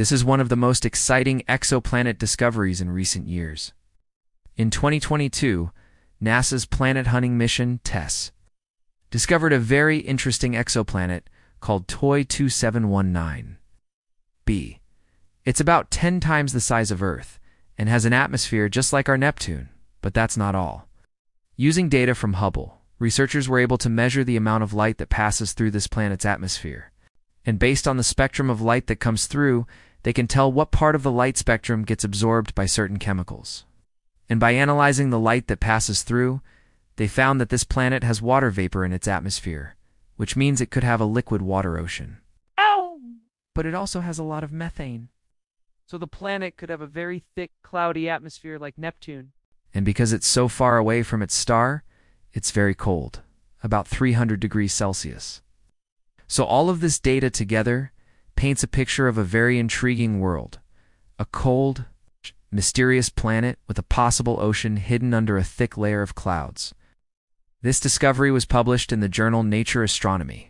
This is one of the most exciting exoplanet discoveries in recent years. In 2022, NASA's planet-hunting mission, TESS, discovered a very interesting exoplanet called TOI 2719 b. It's about 10 times the size of Earth and has an atmosphere just like our Neptune, but that's not all. Using data from Hubble, researchers were able to measure the amount of light that passes through this planet's atmosphere. And based on the spectrum of light that comes through, they can tell what part of the light spectrum gets absorbed by certain chemicals. And by analyzing the light that passes through, they found that this planet has water vapor in its atmosphere, which means it could have a liquid water ocean. Ow! But it also has a lot of methane. So the planet could have a very thick, cloudy atmosphere like Neptune. And because it's so far away from its star, it's very cold, about 300 degrees Celsius. So all of this data together paints a picture of a very intriguing world, a cold, mysterious planet with a possible ocean hidden under a thick layer of clouds. This discovery was published in the journal Nature Astronomy.